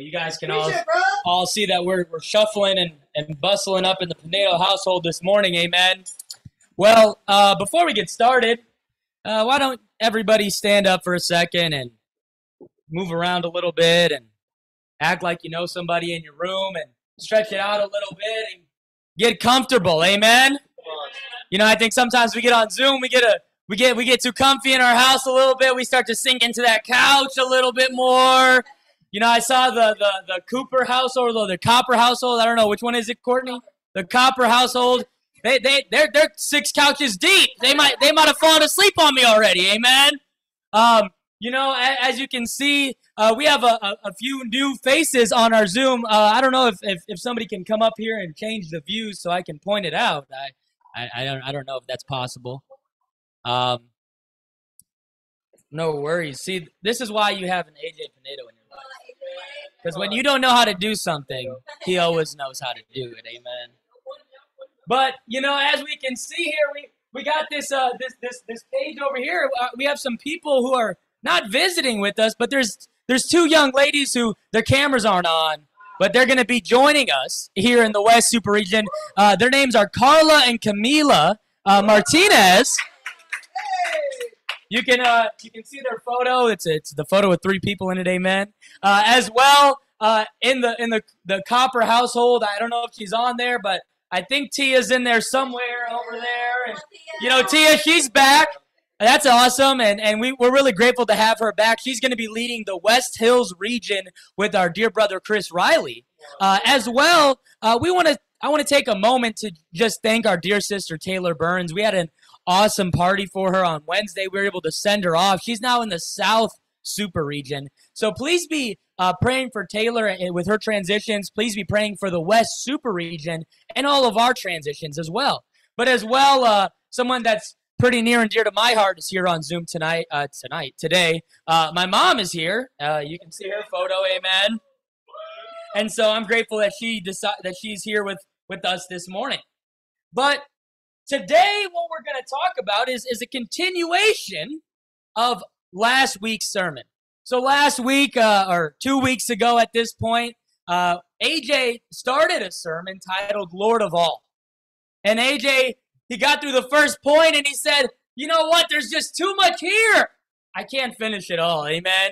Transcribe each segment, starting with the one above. You guys can all see that we're shuffling and bustling up in the Pinedo household this morning. Amen. Well, before we get started, why don't everybody stand up for a second and move around a little bit and act like you know somebody in your room and stretch it out a little bit and get comfortable. Amen. You know, I think sometimes we get on Zoom, we get too comfy in our house a little bit. We start to sink into that couch a little bit more. You know, I saw the Cooper household or the Copper household. I don't know which one is it, Courtney. The Copper household. They're six couches deep. They might have fallen asleep on me already. Amen. You know, as you can see, we have a few new faces on our Zoom. I don't know if somebody can come up here and change the views so I can point it out. I don't know if that's possible. No worries. See, this is why you have an AJ Pinedo in your life. Because when you don't know how to do something, he always knows how to do it. Amen. But you know, as we can see here, we got this this page over here. We have some people who are not visiting with us, but there's two young ladies who their cameras aren't on, but they're going to be joining us here in the West Super Region. Their names are Carla and Camila Martinez. You can see their photo. It's the photo with three people in it. Amen. As well in the Copper household. I don't know if she's on there, but I think Tia's in there somewhere over there. And, you know, Tia, she's back. That's awesome, and we're really grateful to have her back. She's going to be leading the West Hills region with our dear brother Chris Riley. As well, I want to take a moment to just thank our dear sister Taylor Burns. We had an awesome party for her on Wednesday. We were able to send her off. She's now in the South Super Region. So please be praying for Taylor with her transitions. Please be praying for the West Super Region and all of our transitions as well. But as well, someone that's pretty near and dear to my heart is here on Zoom tonight. Today, my mom is here. You can see her photo. Amen. And so I'm grateful that she's here with us this morning. But today, what we're going to talk about is a continuation of last week's sermon. So last week, or 2 weeks ago at this point, AJ started a sermon titled Lord of All. And AJ, he got through the first point and he said, you know what, there's just too much here. I can't finish it all, amen?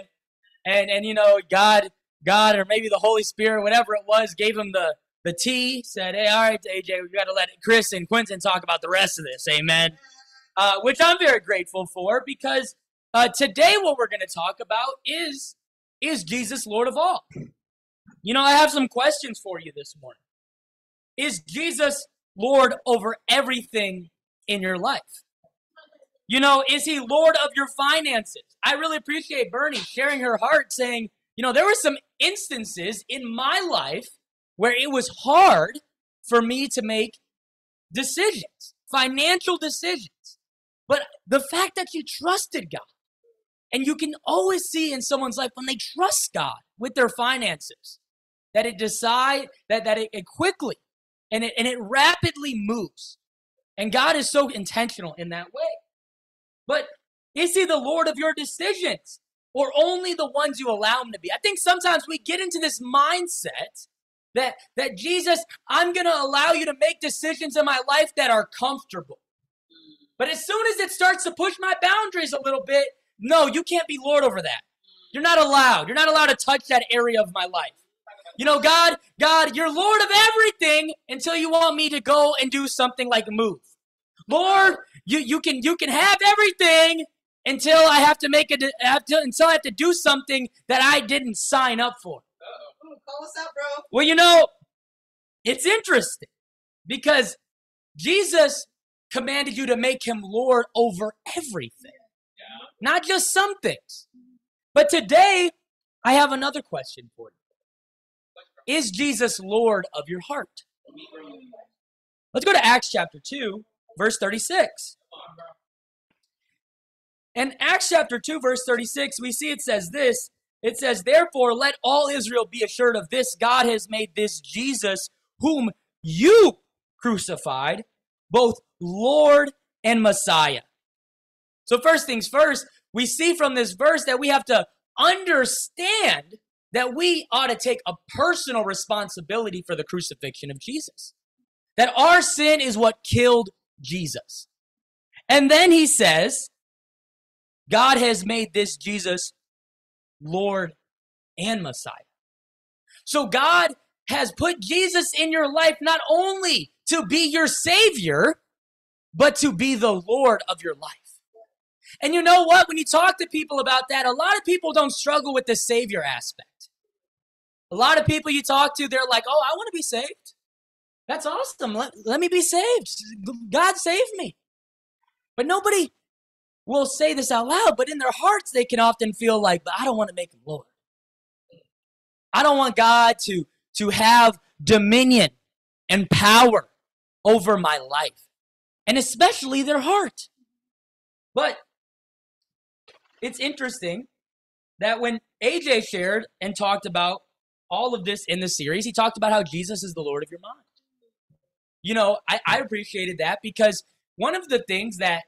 And you know, God, or maybe the Holy Spirit, whatever it was, gave him the tea, said, hey, all right, AJ, we've got to let Chris and Quentin talk about the rest of this, amen? Which I'm very grateful for, because today, what we're going to talk about is Jesus Lord of all? You know, I have some questions for you this morning. Is Jesus Lord over everything in your life? You know, is he Lord of your finances? I really appreciate Bernie sharing her heart, saying, you know, there were some instances in my life where it was hard for me to make decisions, financial decisions. But the fact that you trusted God. And you can always see in someone's life when they trust God with their finances, that it decide that it quickly and it rapidly moves. And God is so intentional in that way. But is he the Lord of your decisions or only the ones you allow him to be? I think sometimes we get into this mindset that Jesus, I'm going to allow you to make decisions in my life that are comfortable. But as soon as it starts to push my boundaries a little bit, no, you can't be Lord over that. You're not allowed. You're not allowed to touch that area of my life. You know, God, you're Lord of everything until you want me to go and do something like move. Lord, you can have everything until I have to until I have to do something that I didn't sign up for. Call us out, bro. Well, you know, it's interesting because Jesus commanded you to make him Lord over everything. Yeah. Not just some things. But today, I have another question for you. Is Jesus Lord of your heart? Let's go to Acts chapter 2, verse 36. In Acts chapter 2, verse 36, we see it says this. It says, therefore, let all Israel be assured of this. God has made this Jesus, whom you crucified, both Lord and Messiah. So first things first, we see from this verse that we have to understand that we ought to take a personal responsibility for the crucifixion of Jesus. That our sin is what killed Jesus. And then he says, God has made this Jesus Lord and Messiah. So God has put Jesus in your life not only to be your Savior, but to be the Lord of your life. And you know what? When you talk to people about that, a lot of people don't struggle with the Savior aspect. A lot of people you talk to, they're like, oh, I want to be saved. That's awesome. Let me be saved. God save me. But nobody will say this out loud, but in their hearts, they can often feel like, but I don't want to make him Lord. I don't want God to have dominion and power over my life, and especially their heart. But it's interesting that when AJ shared and talked about all of this in the series, he talked about how Jesus is the Lord of your mind. You know, I appreciated that because one of the things that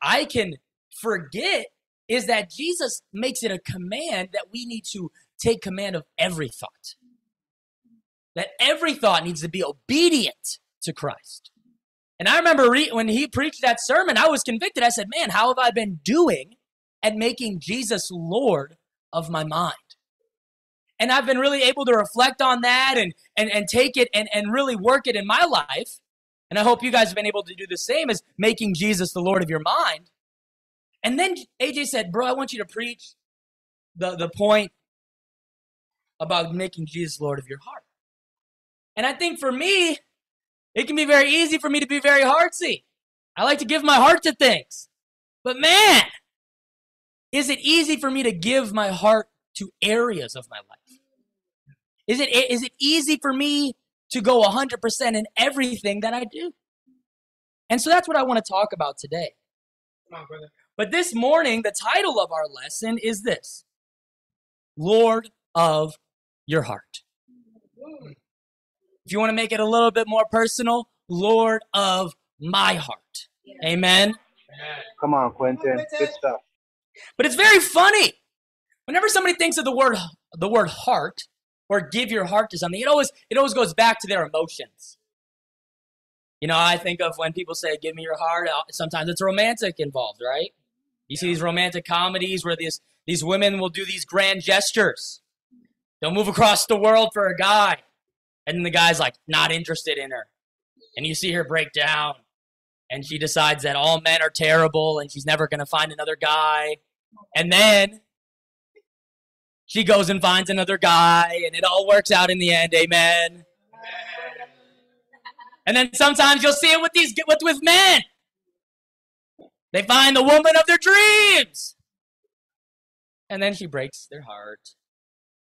I can forget is that Jesus makes it a command that we need to take command of every thought. That every thought needs to be obedient to Christ. And I remember when he preached that sermon, I was convicted. I said, man, how have I been doing at making Jesus Lord of my mind? And I've been really able to reflect on that and take it and really work it in my life. And I hope you guys have been able to do the same as making Jesus the Lord of your mind. And then AJ said, bro, I want you to preach the point about making Jesus Lord of your heart. And I think for me, it can be very easy for me to be very heartsy. I like to give my heart to things. But man, is it easy for me to give my heart to areas of my life? Is it easy for me to go 100% in everything that I do? And so that's what I want to talk about today. Come on, brother. But this morning, the title of our lesson is this: Lord of your heart. If you want to make it a little bit more personal, Lord of my heart. Amen? Come on, Quentin. Good stuff. But it's very funny. Whenever somebody thinks of the word heart or give your heart to something, it always goes back to their emotions. You know, I think of when people say, give me your heart, sometimes it's romantic involved, right? You see these romantic comedies where these women will do these grand gestures. They'll move across the world for a guy. And then the guy's like, not interested in her. And you see her break down. And she decides that all men are terrible and she's never going to find another guy. And then she goes and finds another guy and it all works out in the end. Amen. And then sometimes you'll see it with men. They find the woman of their dreams. And then she breaks their heart.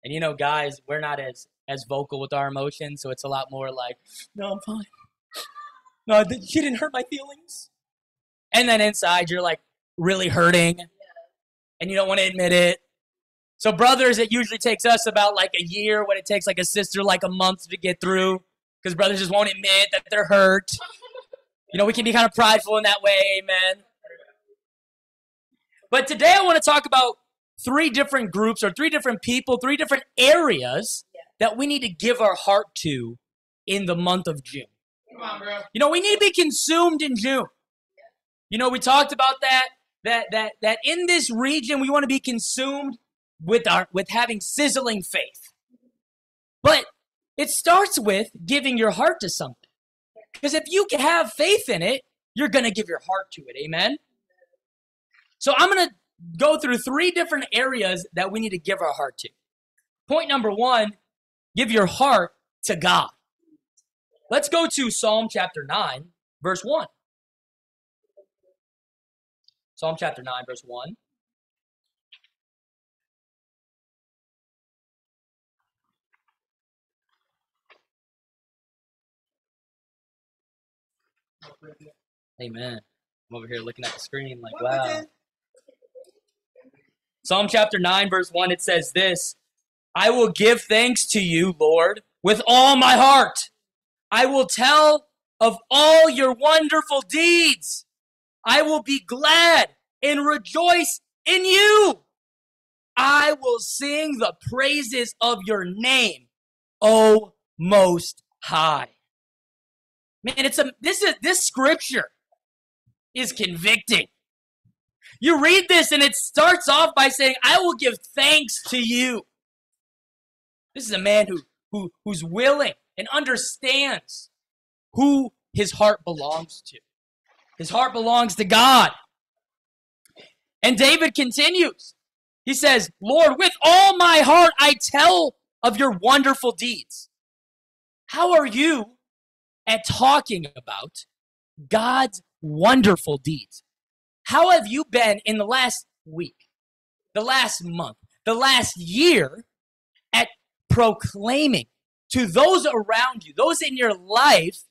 And you know, guys, we're not as vocal with our emotions, so it's a lot more like, no, I'm fine. No, she didn't hurt my feelings. And then inside, you're like really hurting, and you don't want to admit it. So brothers, it usually takes us about like a year when it takes like a sister like a month to get through, because brothers just won't admit that they're hurt. You know, we can be kind of prideful in that way, amen. But today I want to talk about three different groups or three different people, three different areas that we need to give our heart to in the month of June. Come on, bro. You know, we need to be consumed in June. You know, we talked about that in this region we want to be consumed with having sizzling faith. But it starts with giving your heart to something. Because if you can have faith in it, you're going to give your heart to it. Amen? So I'm going to go through three different areas that we need to give our heart to. Point number one, give your heart to God. Let's go to Psalm chapter 9, verse 1. Psalm chapter 9, verse 1. Hey, man. I'm over here looking at the screen like, wow. Psalm chapter 9, verse 1, it says this: I will give thanks to you, Lord, with all my heart. I will tell of all your wonderful deeds. I will be glad and rejoice in you. I will sing the praises of your name, O Most High. Man, this scripture is convicting. You read this and it starts off by saying, I will give thanks to you. This is a man who's willing and understands who his heart belongs to. His heart belongs to God. And David continues. He says, Lord, with all my heart I tell of your wonderful deeds. How are you at talking about God's wonderful deeds? How have you been in the last week, the last month, the last year at proclaiming to those around you, those in your life,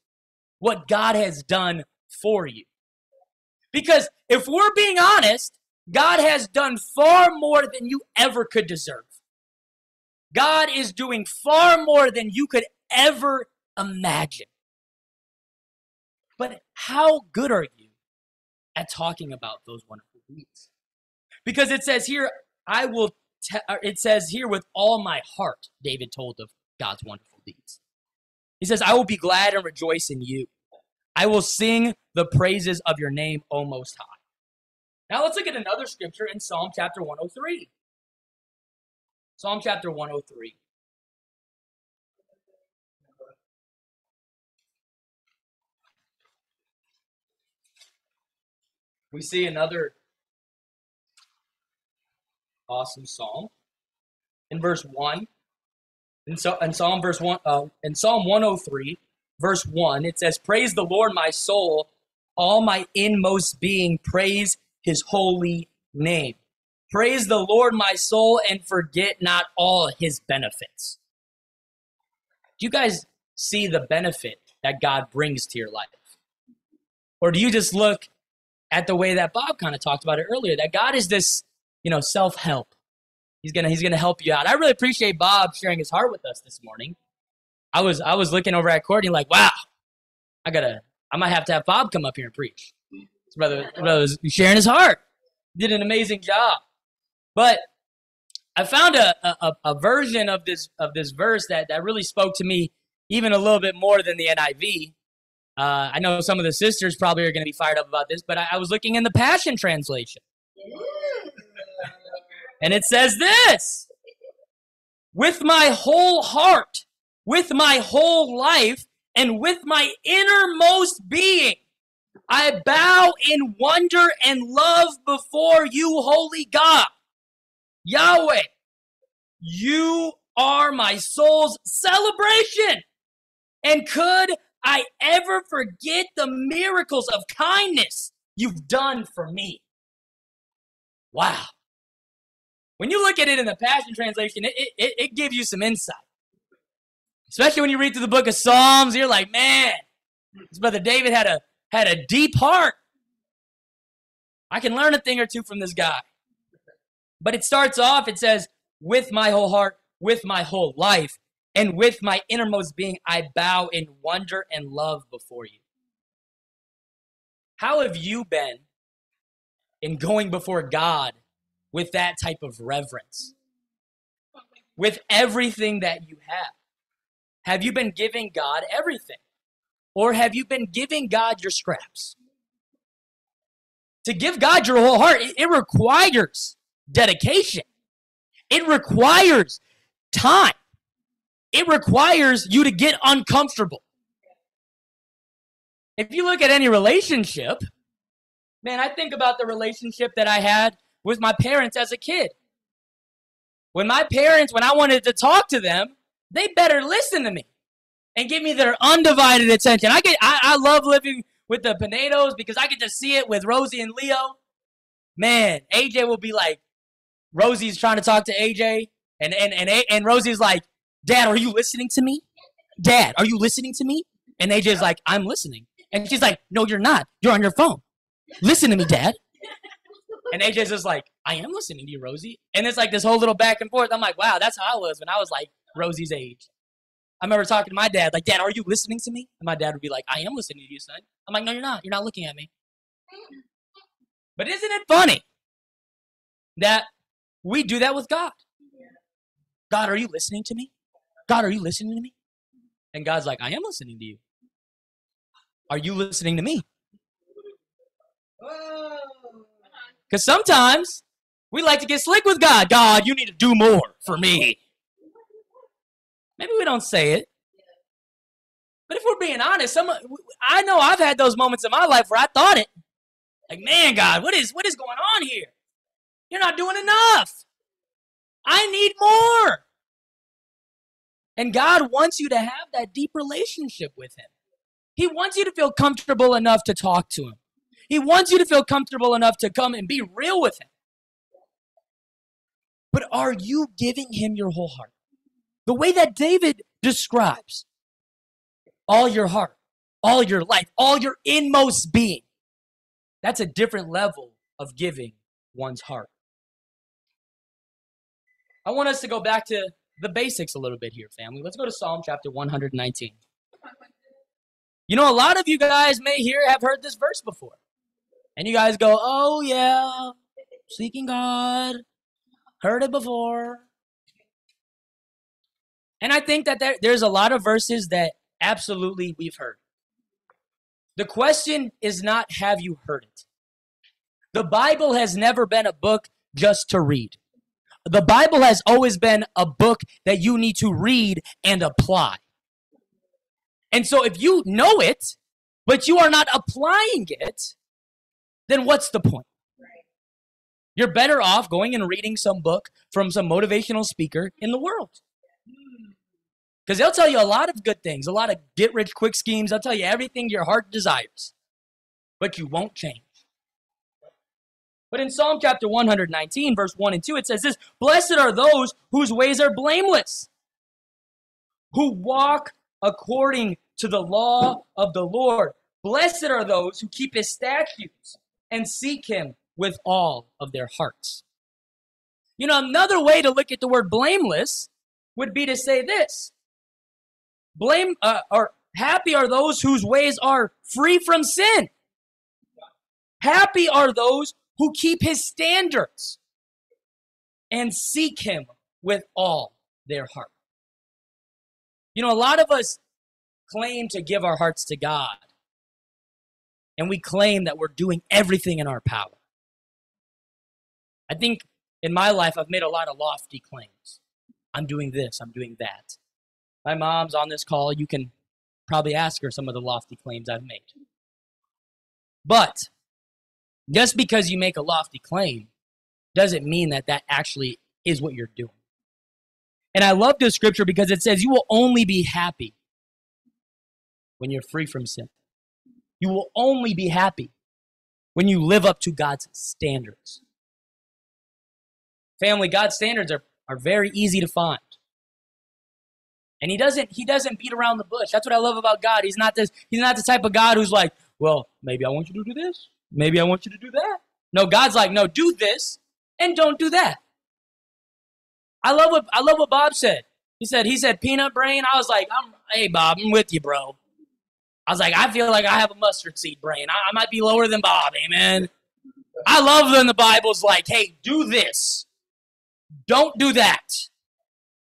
what God has done for you? Because if we're being honest, God has done far more than you ever could deserve. God is doing far more than you could ever imagine. But how good are you at talking about those wonderful deeds? Because it says here, with all my heart, David told of God's wonderful deeds. He says, I will be glad and rejoice in you. I will sing the praises of your name, O Most High. Now let's look at another scripture in Psalm chapter 103. Psalm chapter 103. We see another awesome psalm in verse 1. In Psalm 103, verse 1, it says, praise the Lord, my soul, all my inmost being, praise his holy name. Praise the Lord, my soul, and forget not all his benefits. Do you guys see the benefit that God brings to your life? Or do you just look at the way that Bob kind of talked about it earlier, that God is this, self-help. He's gonna help you out. I really appreciate Bob sharing his heart with us this morning. I was looking over at Courtney like, wow, I might have to have Bob come up here and preach. His brother was sharing his heart. Did an amazing job. But I found a version of this verse that really spoke to me even a little bit more than the NIV. I know some of the sisters probably are going to be fired up about this, but I was looking in the Passion Translation. And it says this, with my whole heart, with my whole life, and with my innermost being, I bow in wonder and love before you, holy God. Yahweh, you are my soul's celebration. And could I ever forget the miracles of kindness you've done for me? Wow. When you look at it in the Passion Translation, it gives you some insight. Especially when you read through the book of Psalms, you're like, man, this brother David had a deep heart. I can learn a thing or two from this guy. But it starts off, it says, with my whole heart, with my whole life, and with my innermost being, I bow in wonder and love before you. How have you been in going before God with that type of reverence? With everything that you have? Have you been giving God everything? Or have you been giving God your scraps? To give God your whole heart, it requires dedication. It requires time. It requires you to get uncomfortable. If you look at any relationship, man, I think about the relationship that I had with my parents as a kid. When I wanted to talk to them, they better listen to me and give me their undivided attention. I love living with the Pinedos because I get to see it with Rosie and Leo. Man, AJ will be like, Rosie's trying to talk to AJ, and Rosie's like, Dad, are you listening to me? Dad, are you listening to me? And AJ's like, I'm listening. And she's like, no, you're not. You're on your phone. Listen to me, Dad. And AJ's just like, I am listening to you, Rosie. And it's like this whole little back and forth. I'm like, wow, that's how I was when I was like Rosie's age. I remember talking to my dad, like, Dad, are you listening to me? And my dad would be like, I am listening to you, son. I'm like, no, you're not. You're not looking at me. But isn't it funny that We do that with God. God, are you listening to me? God, are you listening to me? And God's like, I am listening to you. Are you listening to me? Because sometimes we like to get slick with God. God, you need to do more for me. Maybe we don't say it. But if we're being honest, I know I've had those moments in my life where I thought it. Like, man, God, what is going on here? You're not doing enough. I need more. And God wants you to have that deep relationship with him. He wants you to feel comfortable enough to talk to him. He wants you to feel comfortable enough to come and be real with him. But are you giving him your whole heart? The way that David describes all your heart, all your life, all your inmost being. That's a different level of giving one's heart. I want us to go back to the basics a little bit here, family. Let's go to Psalm chapter 119. You know, a lot of you guys may have heard this verse before. And you guys go, oh, yeah, seeking God, heard it before. And I think that there's a lot of verses that absolutely we've heard. The question is not, have you heard it? The Bible has never been a book just to read. The Bible has always been a book that you need to read and apply. And so if you know it, but you are not applying it, then what's the point? You're better off going and reading some book from some motivational speaker in the world. Because they'll tell you a lot of good things, a lot of get-rich-quick schemes. They'll tell you everything your heart desires, but you won't change. But in Psalm chapter 119, verse 1 and 2, it says this, blessed are those whose ways are blameless, who walk according to the law of the Lord. Blessed are those who keep his statutes and seek him with all of their hearts. You know, another way to look at the word blameless would be to say this. Happy are those whose ways are free from sin. Happy are those who keep his standards and seek him with all their heart. You know, a lot of us claim to give our hearts to God, and we claim that we're doing everything in our power. I think in my life, I've made a lot of lofty claims. I'm doing this, I'm doing that. My mom's on this call. You can probably ask her some of the lofty claims I've made. But just because you make a lofty claim doesn't mean that that actually is what you're doing. And I love this scripture because it says you will only be happy when you're free from sin. You will only be happy when you live up to God's standards. Family, God's standards are very easy to find. And he doesn't beat around the bush. That's what I love about God. He's not the type of God who's like, well, maybe I want you to do this. Maybe I want you to do that. No, God's like, no, do this and don't do that. I love what Bob said. He said, peanut brain. I was like, hey, Bob, I'm with you, bro. I was like, I feel like I have a mustard seed brain. I might be lower than Bob, amen. I love when the Bible's like, hey, do this. Don't do that.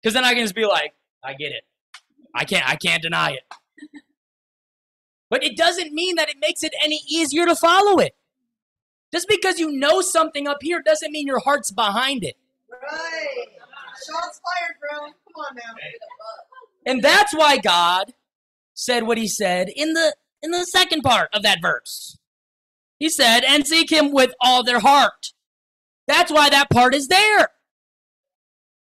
Because then I can just be like, I get it. I can't deny it. But it doesn't mean that it makes it any easier to follow it. Just because you know something up here doesn't mean your heart's behind it. Right. Shots fired, bro. Come on now. And that's why God said what he said in the second part of that verse. He said, and seek him with all their heart. That's why that part is there.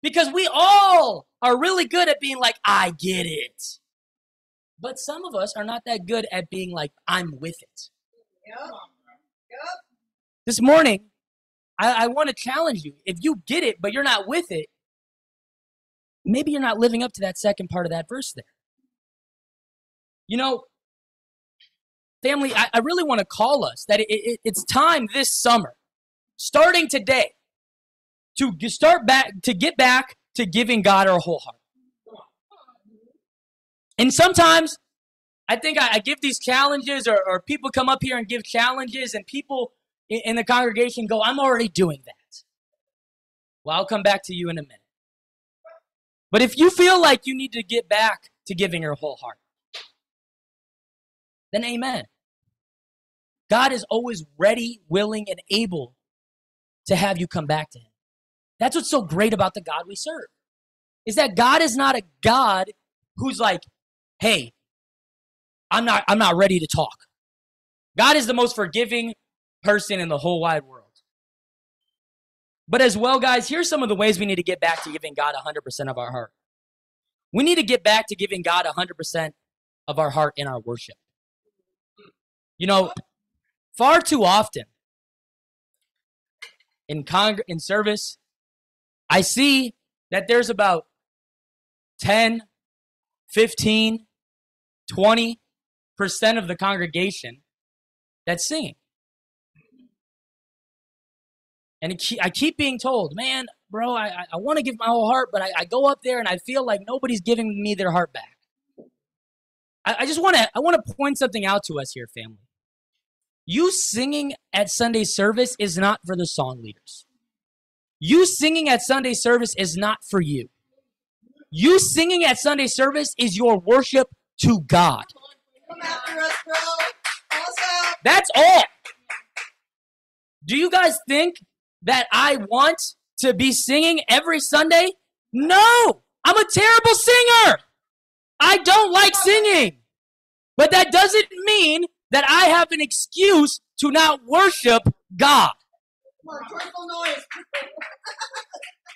Because we all are really good at being like, I get it. But some of us are not that good at being like, I'm with it. Yep. Yep. This morning, I want to challenge you. If you get it, but you're not with it, maybe you're not living up to that second part of that verse there. You know, family, I really want to call us that it's time this summer, starting today, to get back to giving God our whole heart. And sometimes I think I give these challenges or people come up here and give challenges and people in the congregation go, I'm already doing that. Well, I'll come back to you in a minute. But if you feel like you need to get back to giving your whole heart, then amen. God is always ready, willing, and able to have you come back to him. That's what's so great about the God we serve, is that God is not a God who's like, hey, I'm not ready to talk. God is the most forgiving person in the whole wide world. But as well, guys, here's some of the ways we need to get back to giving God 100% of our heart. We need to get back to giving God 100% of our heart in our worship. You know, far too often in service, I see that there's about 10, 15, 20% of the congregation that's singing. And I keep being told, man, bro, I want to give my whole heart, but I go up there and I feel like nobody's giving me their heart back. I just want to point something out to us here, family. You singing at Sunday service is not for the song leaders. You singing at Sunday service is not for you. You singing at Sunday service is your worship to God. Come after us, bro. That's all. Do you guys think that I want to be singing every Sunday? No, I'm a terrible singer. I don't like singing. But that doesn't mean that I have an excuse to not worship God.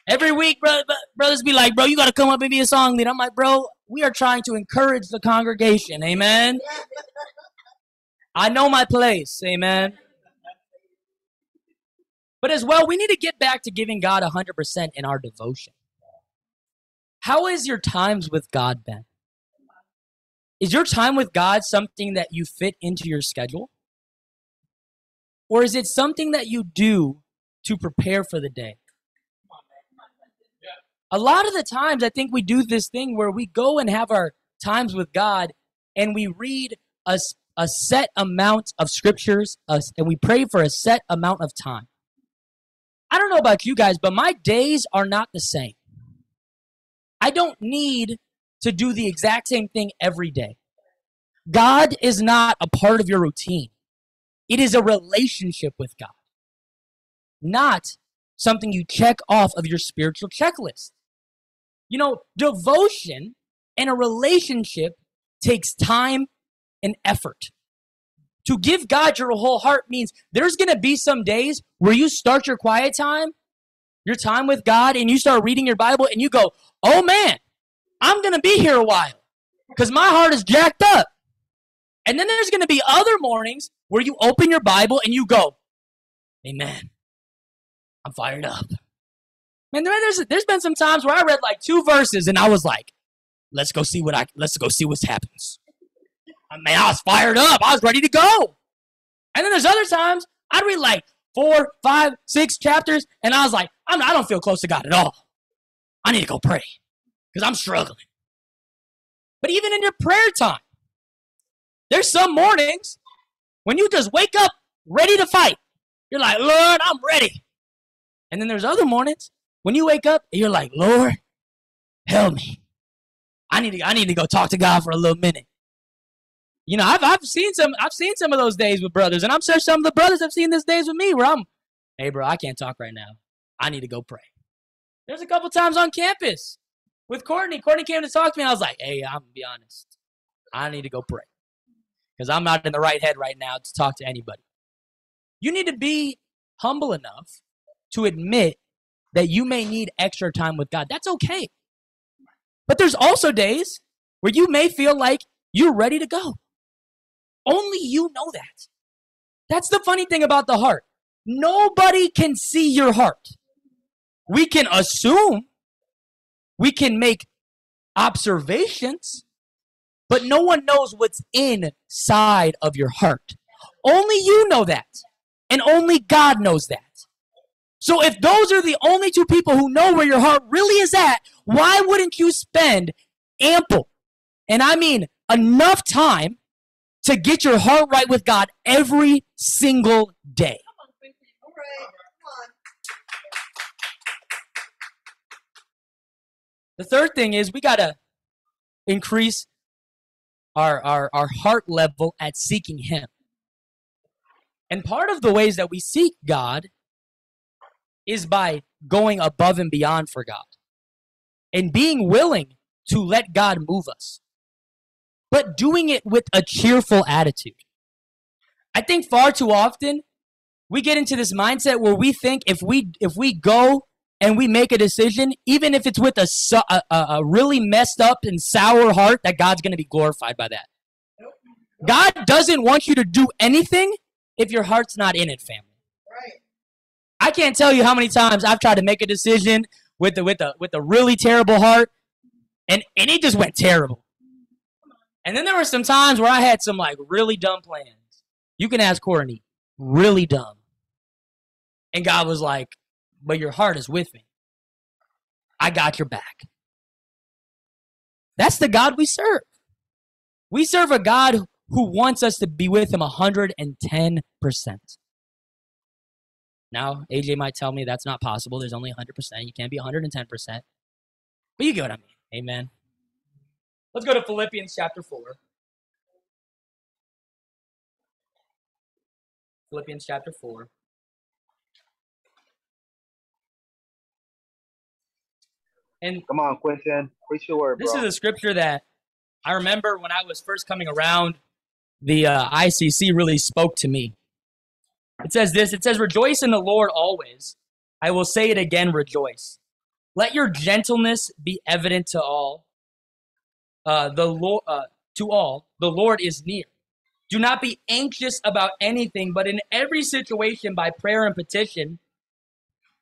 Every week, brothers be like, bro, you got to come up and be a song leader. I'm like, bro, we are trying to encourage the congregation. Amen. I know my place. Amen. But as well, we need to get back to giving God 100% in our devotion. How is your times with God been? Is your time with God something that you fit into your schedule? Or is it something that you do to prepare for the day? A lot of the times, I think we do this thing where we go and have our times with God and we read a set amount of scriptures and we pray for a set amount of time. I don't know about you guys, but my days are not the same. I don't need to do the exact same thing every day. God is not a part of your routine. It is a relationship with God, not something you check off of your spiritual checklist. You know, devotion and a relationship takes time and effort. To give God your whole heart means there's going to be some days where you start your quiet time, your time with God, and you start reading your Bible, and you go, oh, man, I'm going to be here a while because my heart is jacked up. And then there's going to be other mornings where you open your Bible and you go, amen, I'm fired up. Man, there's been some times where I read like 2 verses, and I was like, let's go see what happens. Man, I was fired up. I was ready to go. And then there's other times I'd read like 4, 5, 6 chapters, and I was like, I don't feel close to God at all. I need to go pray because I'm struggling. But even in your prayer time, there's some mornings when you just wake up ready to fight. You're like, Lord, I'm ready. And then there's other mornings when you wake up and you're like, Lord, help me. I need to go talk to God for a little minute. You know, I've seen some of those days with brothers, and I'm sure some of the brothers have seen these days with me where I'm, hey, bro, I can't talk right now. I need to go pray. There's a couple times on campus with Courtney. Courtney came to talk to me, and I was like, hey, I'm going to be honest. I need to go pray because I'm not in the right head right now to talk to anybody. You need to be humble enough to admit that you may need extra time with God. That's okay. But there's also days where you may feel like you're ready to go. Only you know that. That's the funny thing about the heart. Nobody can see your heart. We can assume. We can make observations. But no one knows what's inside of your heart. Only you know that. And only God knows that. So if those are the only 2 people who know where your heart really is at, why wouldn't you spend ample, and I mean enough time, to get your heart right with God every single day? The third thing is we got to increase our heart level at seeking Him. And part of the ways that we seek God is by going above and beyond for God and being willing to let God move us, but doing it with a cheerful attitude. I think far too often we get into this mindset where we think if we go and we make a decision, even if it's with a really messed up and sour heart, that God's going to be glorified by that. God doesn't want you to do anything if your heart's not in it, family. Right. I can't tell you how many times I've tried to make a decision with a really terrible heart, and it just went terrible. And then there were some times where I had some like really dumb plans. You can ask Courtney, really dumb. And God was like, but your heart is with me. I got your back. That's the God we serve. We serve a God who wants us to be with Him 110%. Now, AJ might tell me that's not possible. There's only 100%. You can't be 110%. But you get what I mean. Amen. Let's go to Philippians chapter 4. Philippians chapter 4. And come on, Quentin. Preach your word, bro. This is a scripture that I remember when I was first coming around, the ICC really spoke to me. It says this. It says, rejoice in the Lord always. I will say it again, rejoice. Let your gentleness be evident to all. The Lord is near. Do not be anxious about anything, but in every situation by prayer and petition,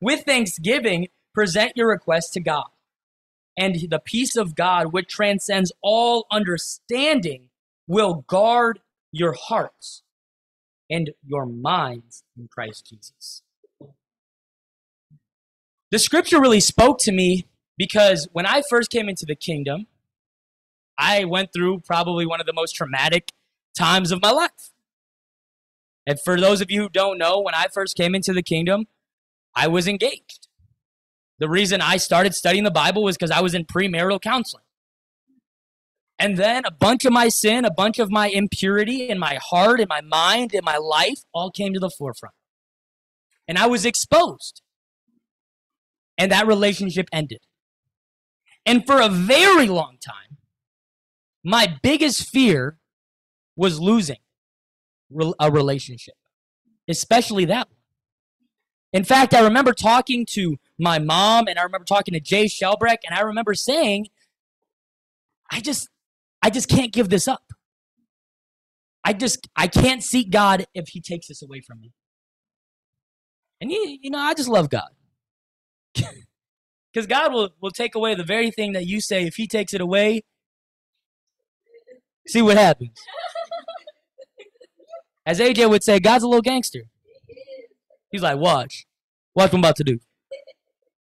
with thanksgiving, present your request to God. And the peace of God, which transcends all understanding, will guard your hearts and your minds in Christ Jesus. The scripture really spoke to me because when I first came into the kingdom, I went through probably one of the most traumatic times of my life. And for those of you who don't know, when I first came into the kingdom, I was engaged. The reason I started studying the Bible was because I was in premarital counseling. And then a bunch of my sin, a bunch of my impurity in my heart, in my mind, in my life, all came to the forefront. And I was exposed. And that relationship ended. And for a very long time, my biggest fear was losing a relationship, especially that one. In fact, I remember talking to my mom, and I remember talking to Jay Shelbreck, and I remember saying, I just can't give this up. I can't seek God if He takes this away from me. And you know, I just love God. Because God will take away the very thing that you say. If He takes it away, see what happens. As AJ would say, God's a little gangster. He's like, watch what I'm about to do.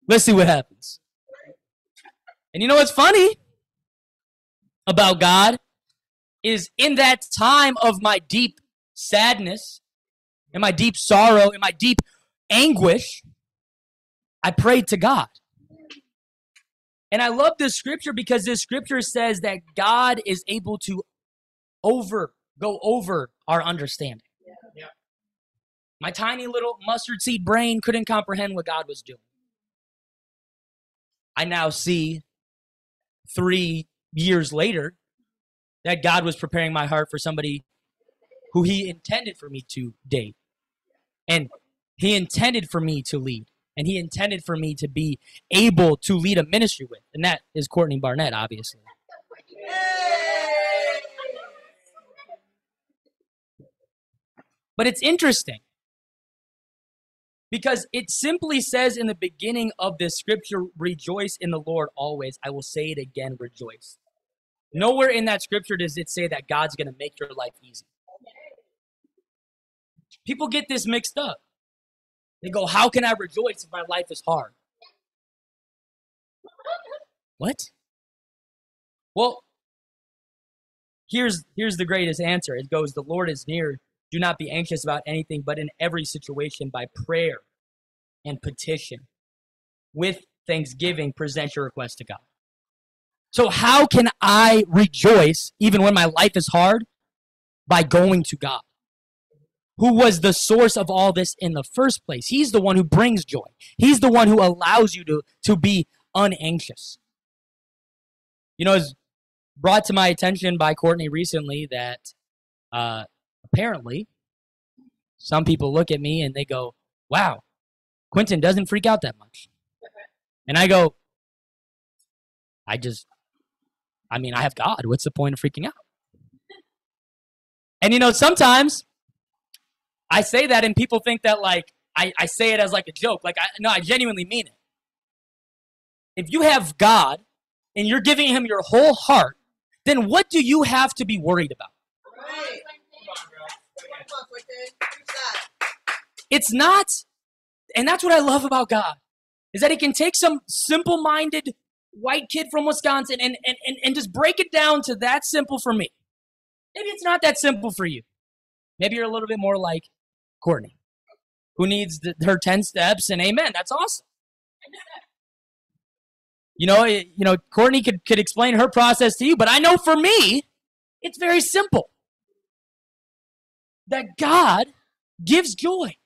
Let's see what happens. And you know what's funny about God is in that time of my deep sadness and my deep sorrow and my deep anguish, I prayed to God. And I love this scripture because this scripture says that God is able to go over our understanding. Yeah. My tiny little mustard seed brain couldn't comprehend what God was doing. I now see 3 years later that God was preparing my heart for somebody who He intended for me to date. And He intended for me to lead. And He intended for me to be able to lead a ministry with. And that is Courtney Barnett, obviously. But it's interesting. Because it simply says in the beginning of this scripture, rejoice in the Lord always. I will say it again, rejoice. Nowhere in that scripture does it say that God's going to make your life easy. People get this mixed up. They go, how can I rejoice if my life is hard? What? Well, here's the greatest answer. It goes, the Lord is near. Do not be anxious about anything, but in every situation, by prayer and petition, with thanksgiving, present your request to God. So how can I rejoice even when my life is hard? By going to God, who was the source of all this in the first place. He's the one who brings joy. He's the one who allows you to be unanxious. You know, it was brought to my attention by Courtney recently that apparently some people look at me and they go, wow, Quentin doesn't freak out that much. And I go, I have God. What's the point of freaking out? And, you know, sometimes I say that and people think that, like, I say it as, like, a joke. Like, I genuinely mean it. If you have God and you're giving him your whole heart, then what do you have to be worried about? Right. It's not, and that's what I love about God, is that he can take some simple-minded white kid from Wisconsin and just break it down to that simple for me. Maybe it's not that simple for you. Maybe you're a little bit more like Courtney, who needs her 10 steps and amen. That's awesome. You know, Courtney could explain her process to you, but I know for me, it's very simple. That God gives joy.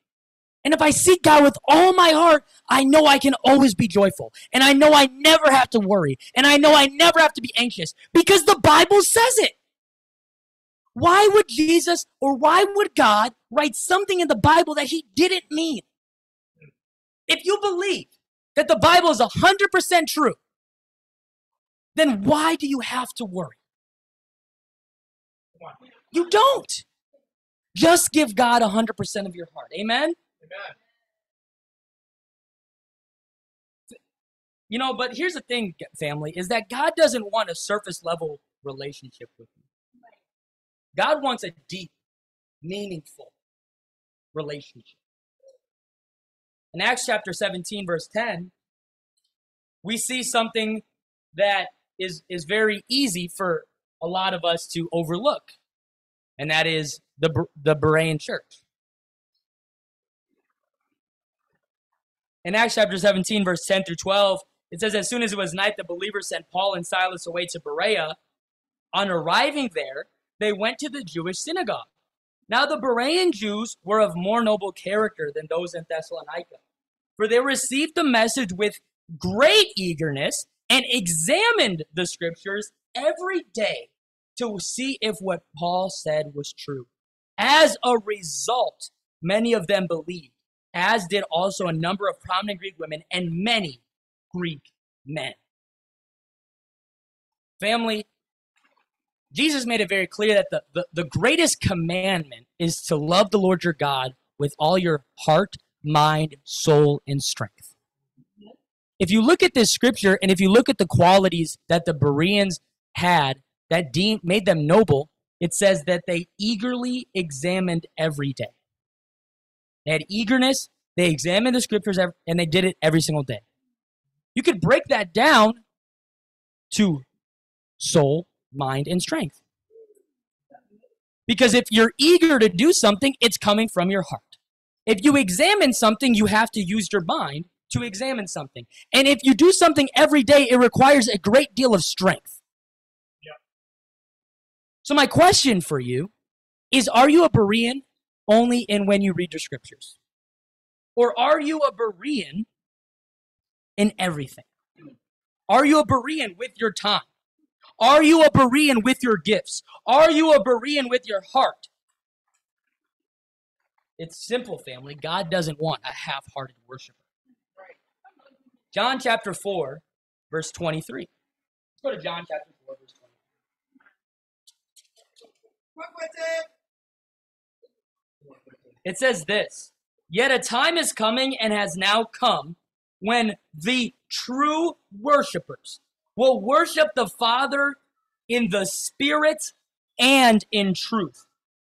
And if I seek God with all my heart, I know I can always be joyful. And I know I never have to worry. And I know I never have to be anxious because the Bible says it. Why would Jesus or why would God write something in the Bible that he didn't mean? If you believe that the Bible is 100% true, then why do you have to worry? You don't. Just give God 100% of your heart. Amen? Amen. You know, but here's the thing, family, is that God doesn't want a surface level relationship with you. God wants a deep, meaningful relationship. In Acts chapter 17, verse 10, we see something that is very easy for a lot of us to overlook, and that is the Berean church. In Acts chapter 17, verse 10 through 12, it says, as soon as it was night, the believers sent Paul and Silas away to Berea. On arriving there, they went to the Jewish synagogue. Now the Berean Jews were of more noble character than those in Thessalonica, for they received the message with great eagerness and examined the scriptures every day to see if what Paul said was true. As a result, many of them believed, as did also a number of prominent Greek women and many Greek men. Family, Jesus made it very clear that the greatest commandment is to love the Lord your God with all your heart, mind, soul, and strength. If you look at this scripture and if you look at the qualities that the Bereans had that made them noble, it says that they eagerly examined every day. They had eagerness, they examined the scriptures, and they did it every single day. You could break that down to soul, mind, and strength. Because if you're eager to do something, it's coming from your heart. If you examine something, you have to use your mind to examine something. And if you do something every day, it requires a great deal of strength. Yeah. So my question for you is, are you a Berean only in when you read your scriptures? Or are you a Berean in everything? Are you a Berean with your time? Are you a Berean with your gifts? Are you a Berean with your heart? It's simple, family. God doesn't want a half-hearted worshiper. John chapter 4, verse 23. Let's go to John chapter 4, verse 23. It says this, yet a time is coming and has now come when the true worshipers will worship the Father in the Spirit and in truth.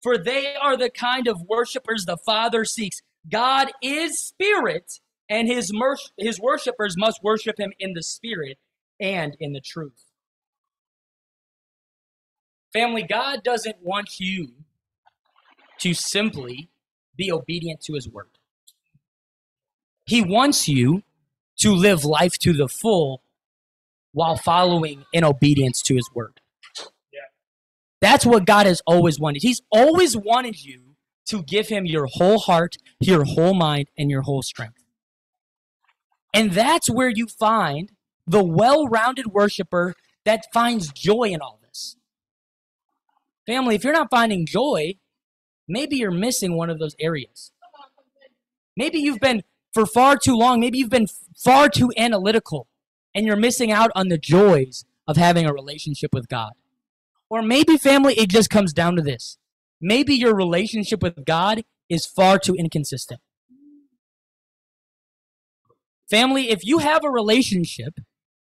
For they are the kind of worshipers the Father seeks. God is Spirit, and his worshipers must worship him in the Spirit and in the truth. Family, God doesn't want you to simply be obedient to his word. He wants you to live life to the full while following in obedience to his word. Yeah. That's what God has always wanted. He's always wanted you to give him your whole heart, your whole mind, and your whole strength. And that's where you find the well-rounded worshiper that finds joy in all this. Family, if you're not finding joy, maybe you're missing one of those areas. Maybe you've been, for far too long, maybe you've been far too analytical, and you're missing out on the joys of having a relationship with God. Or maybe, family, it just comes down to this. Maybe your relationship with God is far too inconsistent. Family, if you have a relationship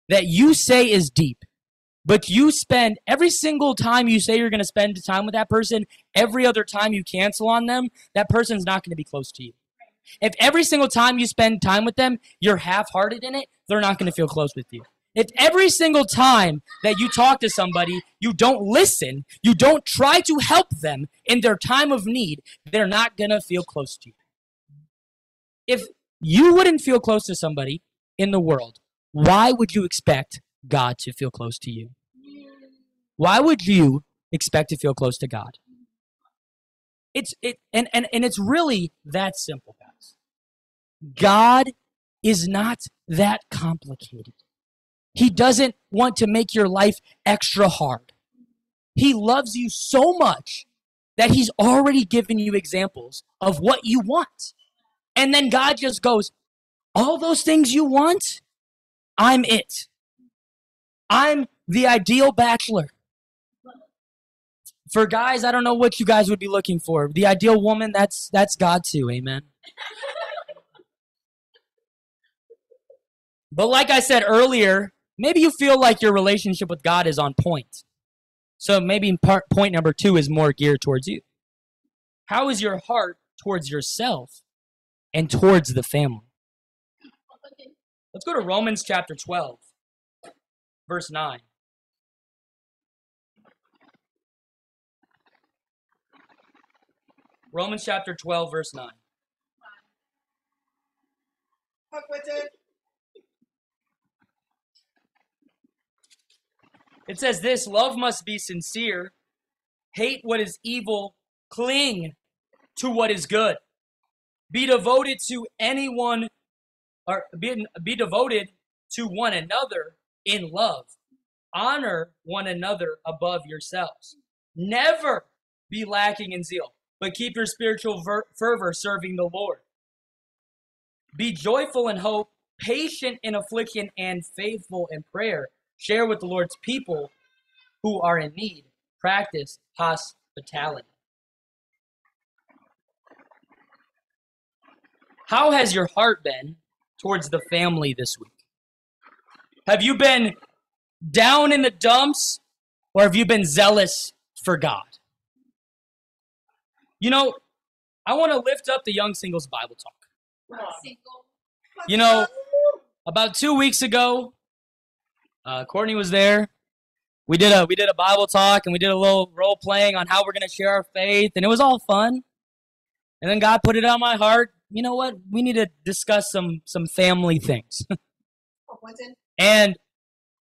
that you say is deep, but you spend every single time you say you're going to spend time with that person, every other time you cancel on them, that person's not going to be close to you. If every single time you spend time with them, you're half-hearted in it, they're not going to feel close with you. If every single time that you talk to somebody, you don't listen, you don't try to help them in their time of need, they're not going to feel close to you. If you wouldn't feel close to somebody in the world, why would you expect God to feel close to you? Why would you expect to feel close to God? It's really that simple, guys. God is not that complicated. He doesn't want to make your life extra hard. He loves you so much that he's already given you examples of what you want. And then God just goes, all those things you want, I'm it. I'm the ideal bachelor. For guys, I don't know what you guys would be looking for. The ideal woman, that's God too, amen. But like I said earlier, maybe you feel like your relationship with God is on point. So maybe point number two is more geared towards you. How is your heart towards yourself and towards the family? Let's go to Romans chapter 12, verse 9. Romans chapter 12, verse 9. It says this, love must be sincere, hate what is evil, cling to what is good. Be devoted to anyone, or be devoted to one another in love. Honor one another above yourselves. Never be lacking in zeal, but keep your spiritual fervor serving the Lord. Be joyful in hope, patient in affliction, and faithful in prayer. Share with the Lord's people who are in need. Practice hospitality. How has your heart been towards the family this week? Have you been down in the dumps, or have you been zealous for God? You know, I want to lift up the Young Singles Bible Talk. You know, about 2 weeks ago, Courtney was there. We did a Bible talk, and we did a little role playing on how we're going to share our faith, and it was all fun. And then God put it on my heart. You know what? We need to discuss some family things. And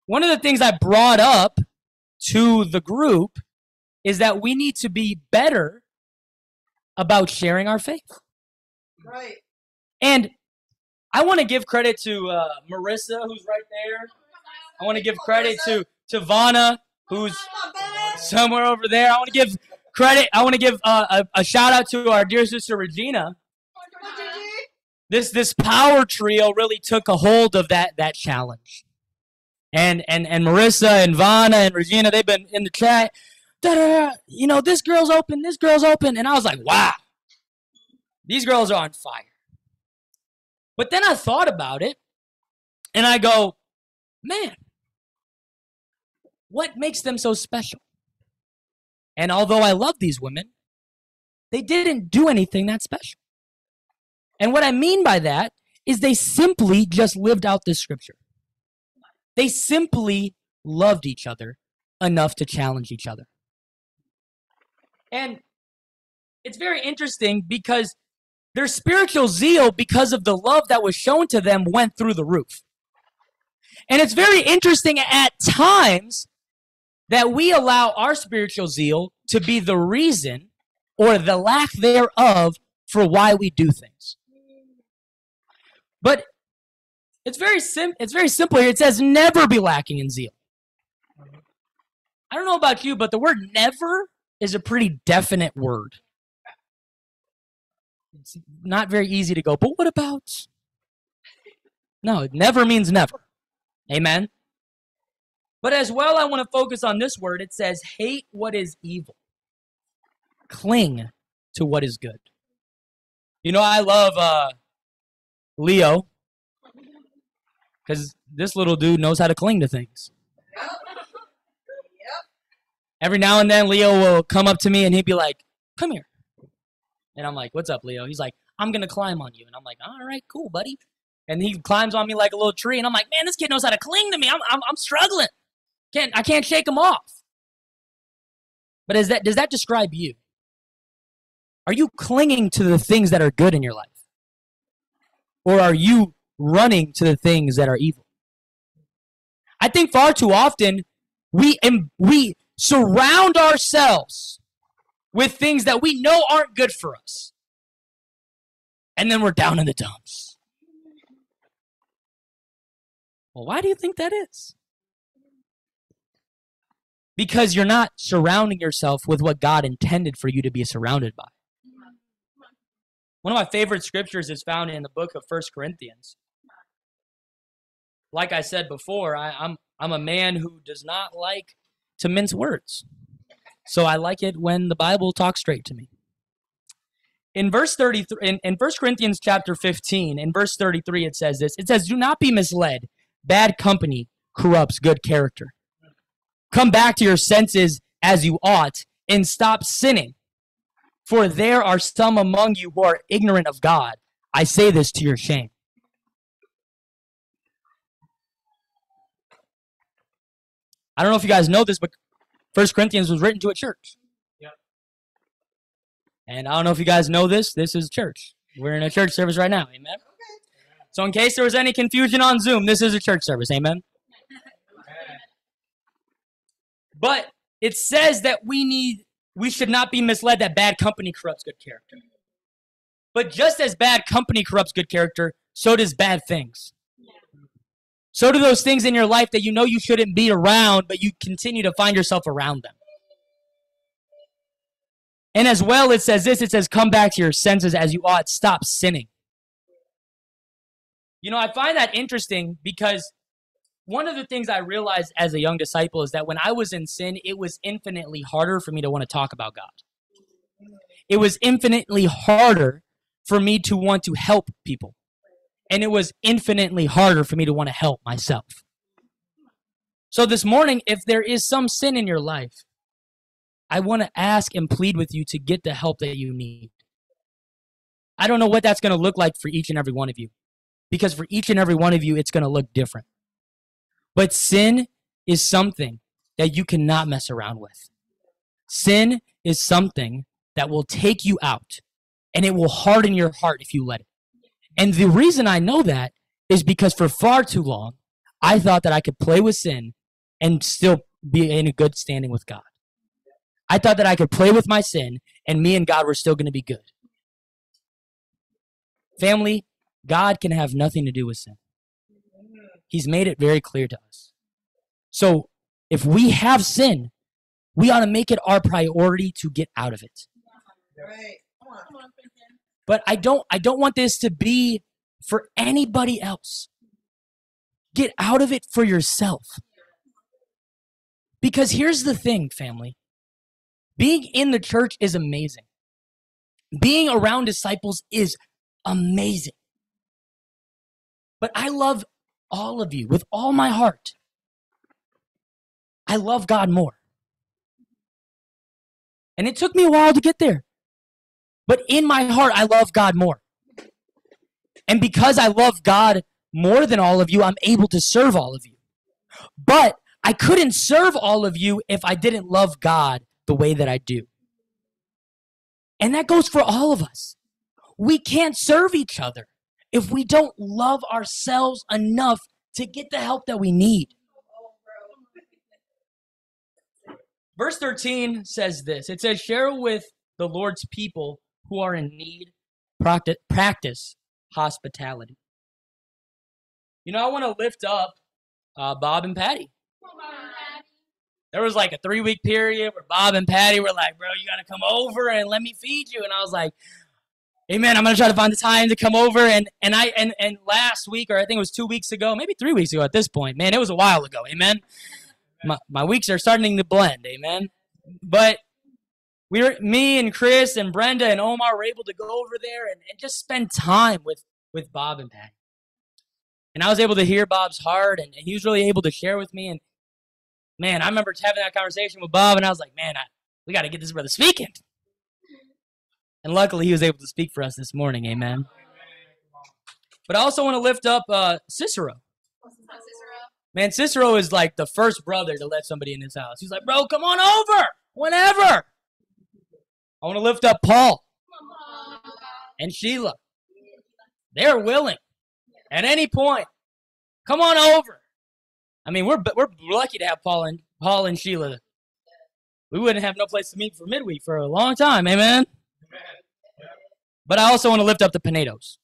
one of the things I brought up to the group is that we need to be better about sharing our faith. Right. And I want to give credit to Marissa, who's right there. I want to give credit to Tavana, who's somewhere over there. I want to give credit. I want to give a shout out to our dear sister Regina. This power trio really took a hold of that challenge. And Marissa and Vana and Regina, they've been in the chat. You know, this girl's open, this girl's open. And I was like, wow, these girls are on fire. But then I thought about it, and I go, man, what makes them so special? And although I love these women, they didn't do anything that special. And what I mean by that is they simply just lived out this scripture. They simply loved each other enough to challenge each other. And it's very interesting because their spiritual zeal, because of the love that was shown to them, went through the roof. And it's very interesting at times that we allow our spiritual zeal to be the reason or the lack thereof for why we do things. But it's very simple here. It says never be lacking in zeal. I don't know about you, but the word never is a pretty definite word. It's not very easy to go, but what about? No, it never means never. Amen. But as well, I want to focus on this word. It says, hate what is evil. Cling to what is good. You know, I love Leo because this little dude knows how to cling to things. Yep. Every now and then, Leo will come up to me and he'd be like, come here. And I'm like, what's up, Leo? He's like, I'm going to climb on you. And I'm like, all right, cool, buddy. And he climbs on me like a little tree. And I'm like, man, this kid knows how to cling to me. I'm struggling. I can't shake him off. But does that describe you? Are you clinging to the things that are good in your life? Or are you running to the things that are evil? I think far too often we surround ourselves with things that we know aren't good for us. And then we're down in the dumps. Well, why do you think that is? Because you're not surrounding yourself with what God intended for you to be surrounded by. One of my favorite scriptures is found in the book of 1 Corinthians. Like I said before, I'm a man who does not like to mince words. So I like it when the Bible talks straight to me. In verse 33, in 1 Corinthians chapter 15, in verse 33, it says this. It says, do not be misled. Bad company corrupts good character. Come back to your senses as you ought and stop sinning. For there are some among you who are ignorant of God. I say this to your shame. I don't know if you guys know this, but 1 Corinthians was written to a church. Yep. And I don't know if you guys know this. This is church. We're in a church service right now. Amen. So in case there was any confusion on Zoom, this is a church service. Amen? But it says that we should not be misled that bad company corrupts good character. But just as bad company corrupts good character, so does bad things. So do those things in your life that you know you shouldn't be around, but you continue to find yourself around them. And as well, it says this, it says, come back to your senses as you ought, stop sinning. You know, I find that interesting because one of the things I realized as a young disciple is that when I was in sin, it was infinitely harder for me to want to talk about God. It was infinitely harder for me to want to help people. And it was infinitely harder for me to want to help myself. So this morning, if there is some sin in your life, I want to ask and plead with you to get the help that you need. I don't know what that's going to look like for each and every one of you. Because for each and every one of you, it's going to look different. But sin is something that you cannot mess around with. Sin is something that will take you out, and it will harden your heart if you let it. And the reason I know that is because for far too long, I thought that I could play with sin and still be in a good standing with God. I thought that I could play with my sin, and me and God were still going to be good. Family, God can have nothing to do with sin. He's made it very clear to us. So if we have sin, we ought to make it our priority to get out of it. But I don't want this to be for anybody else. Get out of it for yourself. Because here's the thing, family. Being in the church is amazing. Being around disciples is amazing. But I love all of you with all my heart. I love God more. And it took me a while to get there. But in my heart, I love God more. And because I love God more than all of you, I'm able to serve all of you. But I couldn't serve all of you if I didn't love God the way that I do. And that goes for all of us. We can't serve each other if we don't love ourselves enough to get the help that we need. Verse 13 says this. It says, share with the Lord's people who are in need, practice hospitality. You know, I want to lift up Bob and Patty. There was like a 3-week period where Bob and Patty were like, bro, you got to come over and let me feed you. And I was like, hey, man, I'm going to try to find the time to come over. And last week, or I think it was 2 weeks ago, maybe 3 weeks ago at this point. Man, it was a while ago. Amen. My weeks are starting to blend, amen. But me and Chris and Brenda and Omar were able to go over there and just spend time with Bob and Patty. And I was able to hear Bob's heart, and he was really able to share with me. And man, I remember having that conversation with Bob, and I was like, man, we got to get this brother speaking. And luckily, he was able to speak for us this morning, amen. But I also want to lift up Cicero. Man, Cicero is like the first brother to let somebody in his house. He's like, bro, come on over whenever. I want to lift up Paul and Sheila. They're willing at any point. Come on over. I mean, we're lucky to have Paul and Sheila. We wouldn't have no place to meet for midweek for a long time, amen? But I also want to lift up the Pinedos.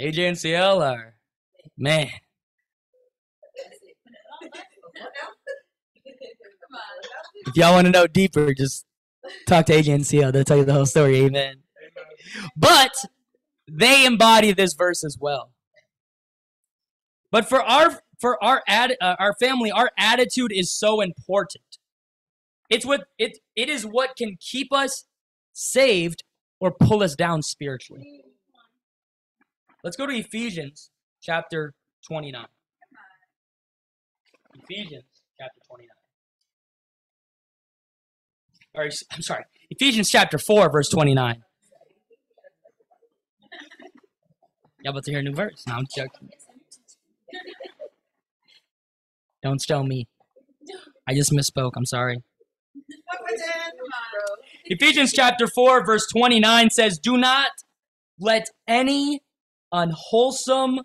AJ and CL are, man. If y'all want to know deeper, just talk to AJ and CL. They'll tell you the whole story, amen. But they embody this verse as well. But for our family, our attitude is so important. It is what can keep us saved or pull us down spiritually. Let's go to Ephesians chapter 29. Ephesians chapter 29. Or, I'm sorry. Ephesians chapter 4, verse 29. Y'all about to hear a new verse. No, I'm joking. Don't tell me. I just misspoke. I'm sorry. Ephesians chapter 4, verse 29 says, do not let any unwholesome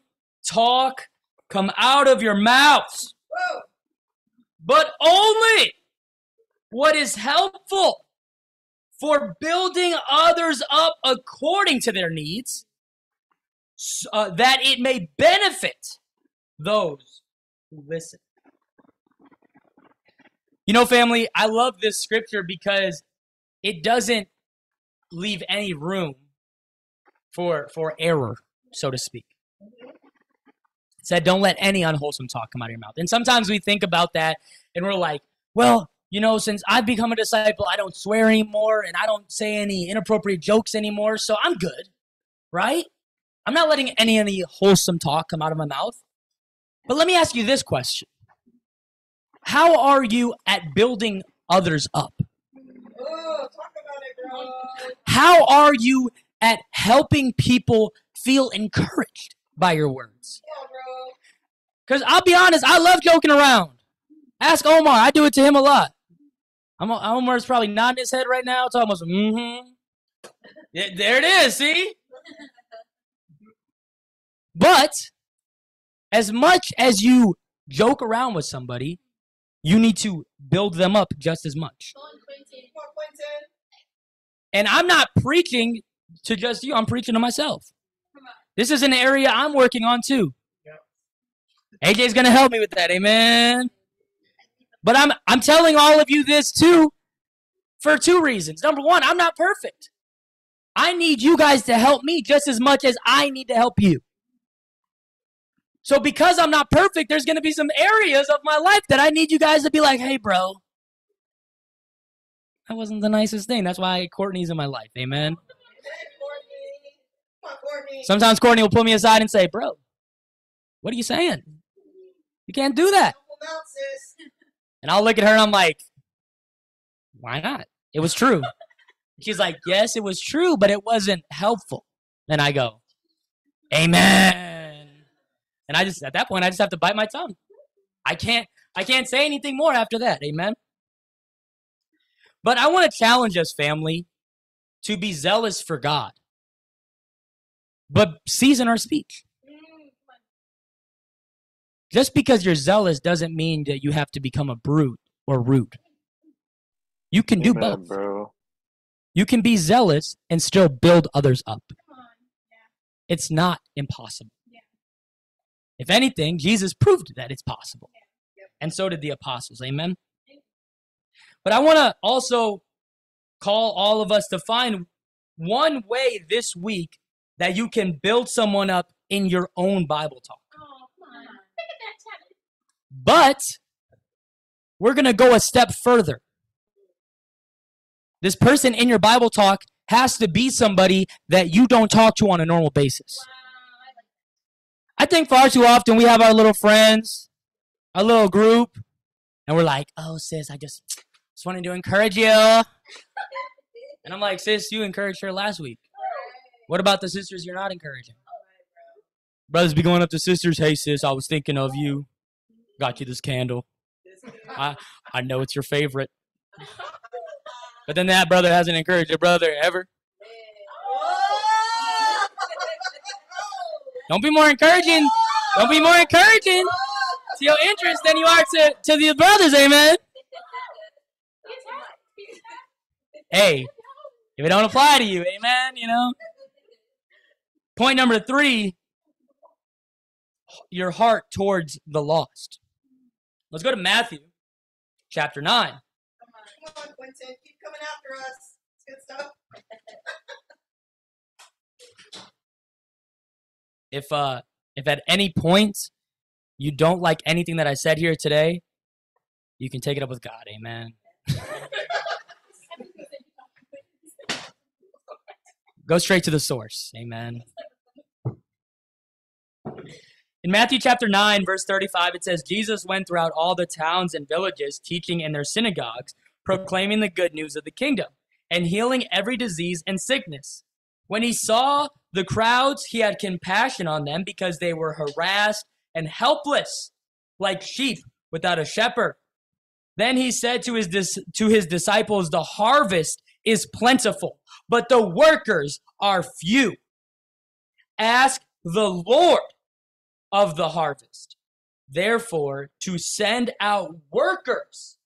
talk come out of your mouths, but only what is helpful for building others up according to their needs, that it may benefit those who listen. You know, family, I love this scripture because it doesn't leave any room for error, so to speak. It said, don't let any unwholesome talk come out of your mouth. And sometimes we think about that and we're like, well, you know, since I've become a disciple, I don't swear anymore and I don't say any inappropriate jokes anymore, so I'm good, right? I'm not letting any wholesome talk come out of my mouth. But let me ask you this question. How are you at building others up? Oh, talk about it, girl. How are you at helping people feel encouraged by your words? Because I'll be honest, I love joking around. Ask Omar. I do it to him a lot. Omar's probably nodding his head right now. Talking about, There it is, see? But as much as you joke around with somebody, you need to build them up just as much. And I'm not preaching to just you. I'm preaching to myself. This is an area I'm working on too. Yep. AJ's going to help me with that. Amen. But I'm telling all of you this too for two reasons. Number one, I'm not perfect. I need you guys to help me just as much as I need to help you. So because I'm not perfect, there's going to be some areas of my life that I need you guys to be like, hey, bro, that wasn't the nicest thing. That's why Courtney's in my life. Amen. Sometimes Courtney will pull me aside and say, bro, what are you saying? You can't do that. And I'll look at her and I'm like, why not? It was true. She's like, yes, it was true, but it wasn't helpful. And I go, amen. And at that point, I just have to bite my tongue. I can't say anything more after that. Amen. But I want to challenge us, family, to be zealous for God. but season our speech. Just because you're zealous doesn't mean that you have to become a brute or rude. You can do both. Bro. You can be zealous and still build others up. Yeah. It's not impossible. Yeah. If anything, Jesus proved that it's possible. Yeah. Yep. And so did the apostles. Amen? But I want to also call all of us to find one way this week that you can build someone up in your own Bible talk. But we're going to go a step further. This person in your Bible talk has to be somebody that you don't talk to on a normal basis. I think far too often we have our little friends, our little group, and we're like, oh, sis, I just wanted to encourage you. And I'm like, sis, you encouraged her last week. What about the sisters you're not encouraging? Brothers be going up to sisters, hey, sis, I was thinking of you. Got you this candle. I know it's your favorite. But then that brother hasn't encouraged your brother ever. Don't be more encouraging. Don't be more encouraging to your interest than you are to the brothers, amen? Hey, if it don't apply to you, amen, you know? Point number 3, your heart towards the lost. Let's go to Matthew chapter 9. Come on, Quentin. Keep coming after us. It's good stuff. If at any point you don't like anything that I said here today, you can take it up with God. Amen. Go straight to the source. Amen. In Matthew chapter 9, verse 35, it says, Jesus went throughout all the towns and villages, teaching in their synagogues, proclaiming the good news of the kingdom, and healing every disease and sickness. When he saw the crowds, he had compassion on them because they were harassed and helpless, like sheep without a shepherd. Then he said to his disciples, the harvest is plentiful, but the workers are few. Ask the Lord of the harvest, therefore, to send out workers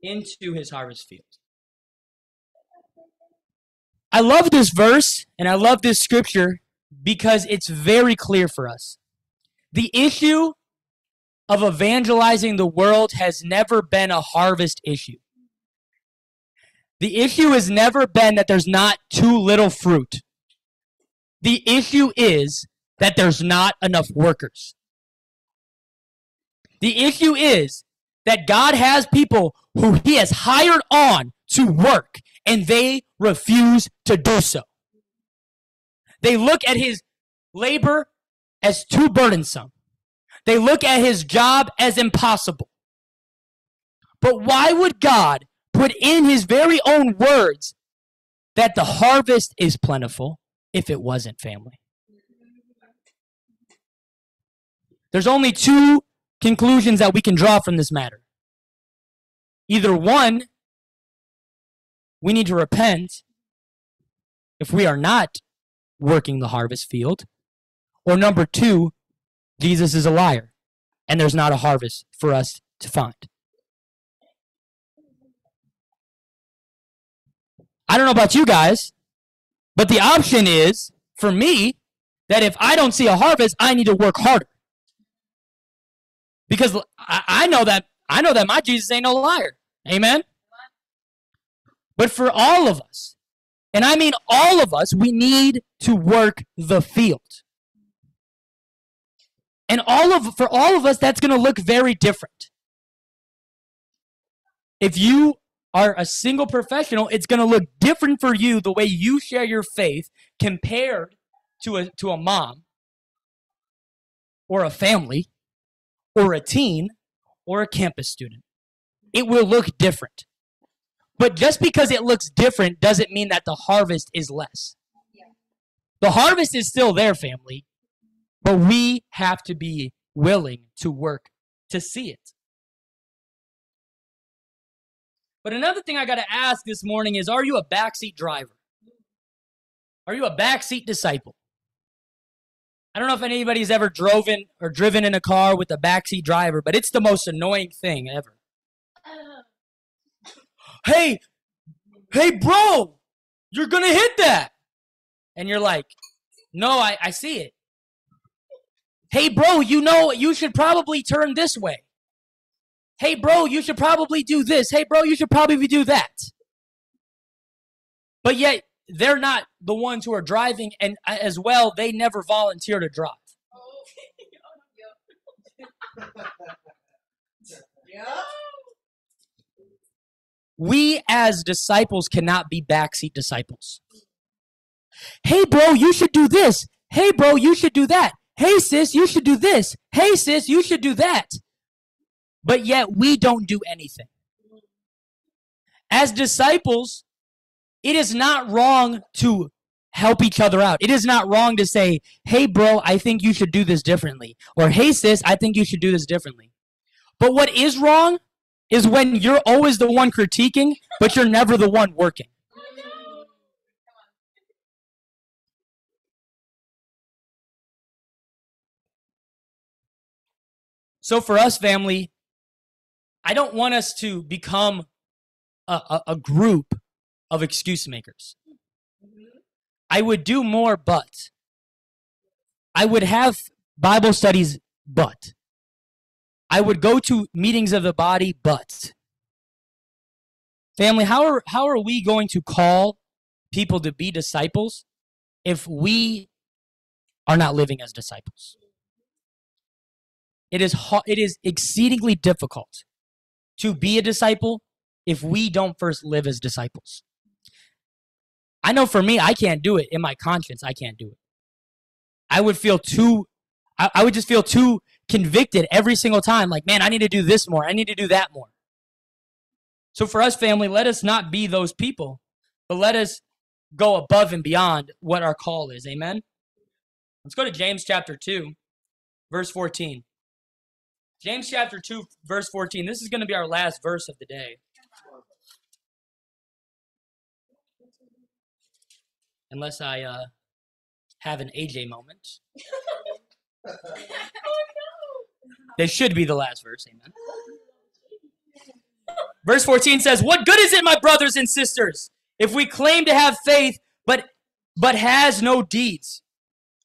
into his harvest field. I love this verse and I love this scripture because it's very clear for us. The issue of evangelizing the world has never been a harvest issue. The issue has never been that there's not too little fruit. The issue is that there's not enough workers. The issue is that God has people who he has hired on to work, and they refuse to do so. They look at his labor as too burdensome. They look at his job as impossible. But why would God put in his very own words that the harvest is plentiful if it wasn't, family? There's only 2 conclusions that we can draw from this matter. Either one, we need to repent if we are not working the harvest field, or number 2, Jesus is a liar and there's not a harvest for us to find. I don't know about you guys, but the option is, for me, that if I don't see a harvest, I need to work harder. Because I know that my Jesus ain't no liar. Amen? But for all of us, and I mean all of us, we need to work the field. And for all of us, that's going to look very different. If you are a single professional, it's going to look different for you the way you share your faith compared to a mom or a family, or a teen, or a campus student. It will look different. But just because it looks different doesn't mean that the harvest is less. The harvest is still there, family, but we have to be willing to work to see it. But another thing I got to ask this morning is, are you a backseat driver? Are you a backseat disciple? I don't know if anybody's ever driven in a car with a backseat driver, but it's the most annoying thing ever. Hey, bro, you're going to hit that. And you're like, no, I see it. Hey, bro, you know, you should probably turn this way. Hey, bro, you should probably do this. Hey, bro, you should probably do that. But yet, they're not the ones who are driving, and as well, they never volunteer to drive. We as disciples cannot be backseat disciples. Hey, bro, you should do this. Hey, bro, you should do that. Hey, sis, you should do this. Hey, sis, you should do that. But yet we don't do anything. As disciples, it is not wrong to help each other out. It is not wrong to say, hey, bro, I think you should do this differently. Or, hey, sis, I think you should do this differently. But what is wrong is when you're always the one critiquing, but you're never the one working. So for us, family, I don't want us to become a group of excuse makers. I would do more, but. I would have Bible studies, but. I would go to meetings of the body, but. Family, how are we going to call people to be disciples if we are not living as disciples? It is exceedingly difficult to be a disciple if we don't first live as disciples. I know for me, I can't do it. In my conscience, I can't do it. I would just feel too convicted every single time. Like, man, I need to do this more. I need to do that more. So for us, family, let us not be those people, but let us go above and beyond what our call is. Amen? Let's go to James chapter 2, verse 14. James chapter 2, verse 14. This is going to be our last verse of the day. Unless I have an AJ moment. This should be the last verse, amen. Verse 14 says, what good is it, my brothers and sisters, if we claim to have faith but has no deeds?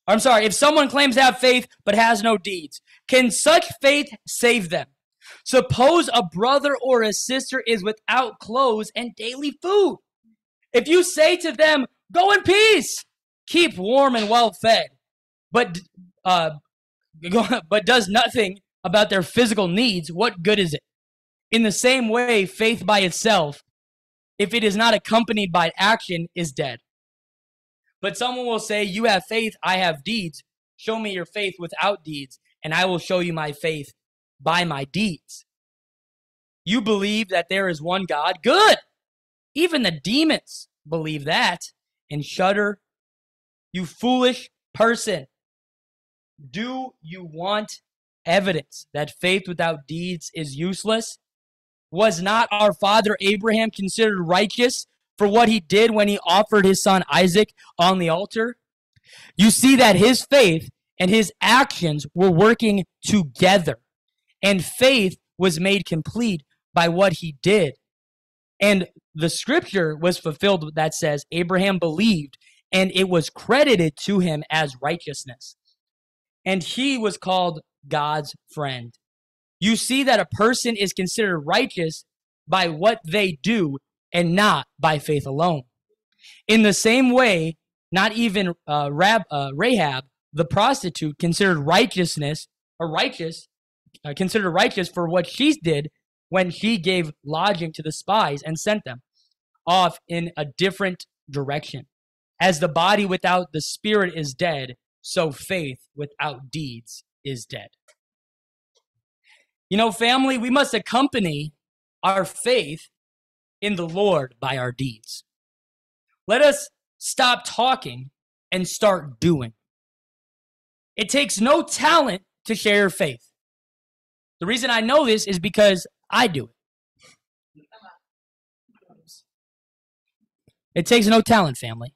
I'm sorry, if someone claims to have faith but has no deeds, can such faith save them? Suppose a brother or a sister is without clothes and daily food. If you say to them, go in peace, keep warm and well fed, but does nothing about their physical needs, what good is it? In the same way, faith by itself, if it is not accompanied by action, is dead. But someone will say, you have faith, I have deeds. Show me your faith without deeds, and I will show you my faith by my deeds. You believe that there is one God? Good. Even the demons believe that and shudder. You foolish person. Do you want evidence that faith without deeds is useless? Was not our father Abraham considered righteous for what he did when he offered his son Isaac on the altar? You see that his faith and his actions were working together, and faith was made complete by what he did. And the scripture was fulfilled that says, Abraham believed, and it was credited to him as righteousness. And he was called God's friend. You see that a person is considered righteous by what they do and not by faith alone. In the same way, not even Rahab, the prostitute, considered righteous for what she did when she gave lodging to the spies and sent them off in a different direction. As the body without the spirit is dead, so faith without deeds is dead. You know, family, we must accompany our faith in the Lord by our deeds. Let us stop talking and start doing. It takes no talent to share your faith. The reason I know this is because I do it. It takes no talent, family.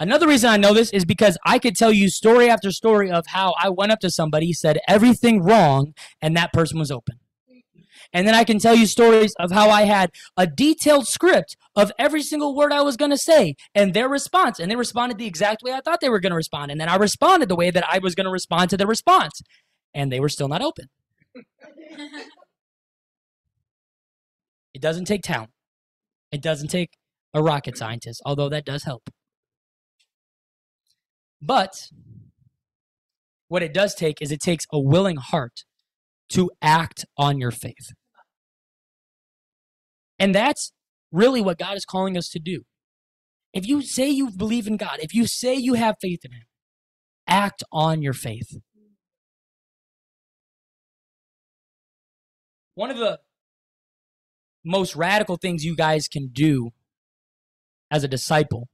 Another reason I know this is because I could tell you story after story of how I went up to somebody, said everything wrong, and that person was open. And then I can tell you stories of how I had a detailed script of every single word I was going to say and their response. And they responded the exact way I thought they were going to respond. And then I responded the way that I was going to respond to their response. And they were still not open. It doesn't take talent. It doesn't take a rocket scientist, although that does help. But what it does take is it takes a willing heart to act on your faith. And that's really what God is calling us to do. If you say you believe in God, if you say you have faith in Him, act on your faith. One of the most radical things you guys can do as a disciple,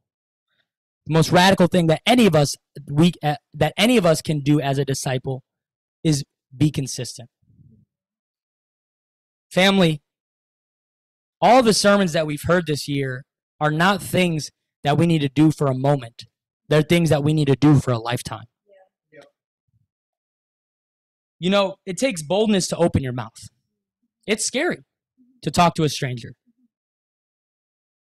the most radical thing that any of us can do as a disciple is be consistent. Family, all the sermons that we've heard this year are not things that we need to do for a moment. They're things that we need to do for a lifetime. Yeah. Yeah. You know, it takes boldness to open your mouth. It's scary to talk to a stranger.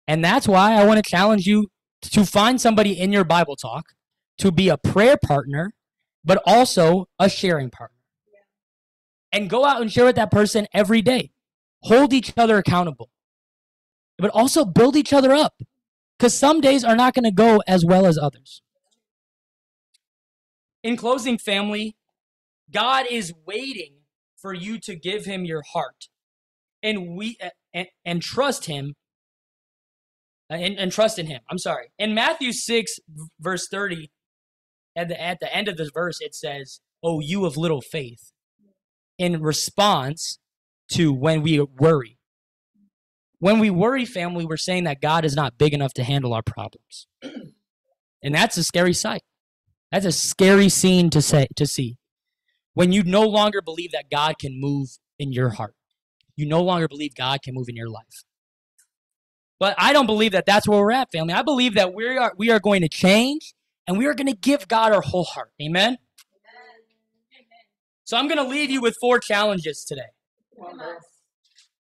And that's why I want to challenge you to find somebody in your Bible talk to be a prayer partner, but also a sharing partner. Yeah. And go out and share with that person every day. Hold each other accountable, but also build each other up, because some days are not going to go as well as others. In closing, family, God is waiting for you to give Him your heart and trust Him. And trust in Him. I'm sorry. In Matthew 6, verse 30, at the end of this verse, it says, "Oh, you of little faith," in response to when we worry. When we worry, family, we're saying that God is not big enough to handle our problems. And that's a scary sight. That's a scary scene to see. When you no longer believe that God can move in your heart. You no longer believe God can move in your life. But I don't believe that that's where we're at, family. I believe that we are going to change, and we are going to give God our whole heart. Amen? Amen. So I'm going to leave you with 4 challenges today.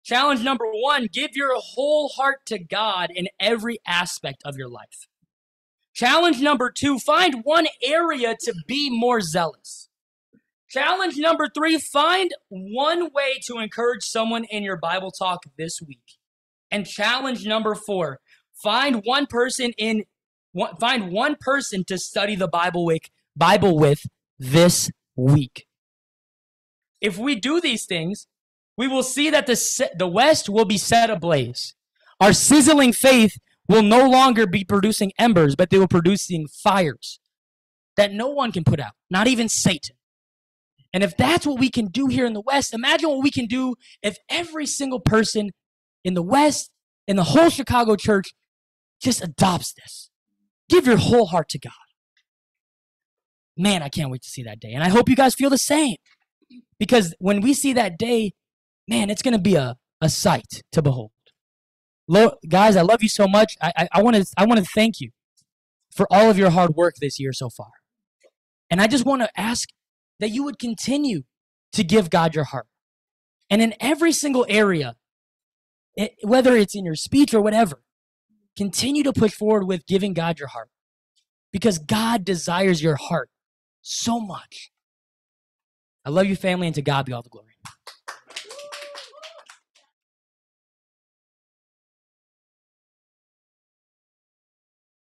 Challenge number 1, give your whole heart to God in every aspect of your life. Challenge number 2, find one area to be more zealous. Challenge number 3, find one way to encourage someone in your Bible talk this week. And challenge number 4, find one person to study the Bible with this week. If we do these things, we will see that the West will be set ablaze. Our sizzling faith will no longer be producing embers, but they will be producing fires that no one can put out, not even Satan. And if that's what we can do here in the West, imagine what we can do if every single person in the West, in the whole Chicago church, just adopts this. Give your whole heart to God. Man, I can't wait to see that day. And I hope you guys feel the same. Because when we see that day, man, it's going to be a sight to behold. Lord, guys, I love you so much. I want to thank you for all of your hard work this year so far. And I just want to ask that you would continue to give God your heart. And in every single area, whether it's in your speech or whatever, continue to push forward with giving God your heart, because God desires your heart so much. I love you, family, and to God be all the glory.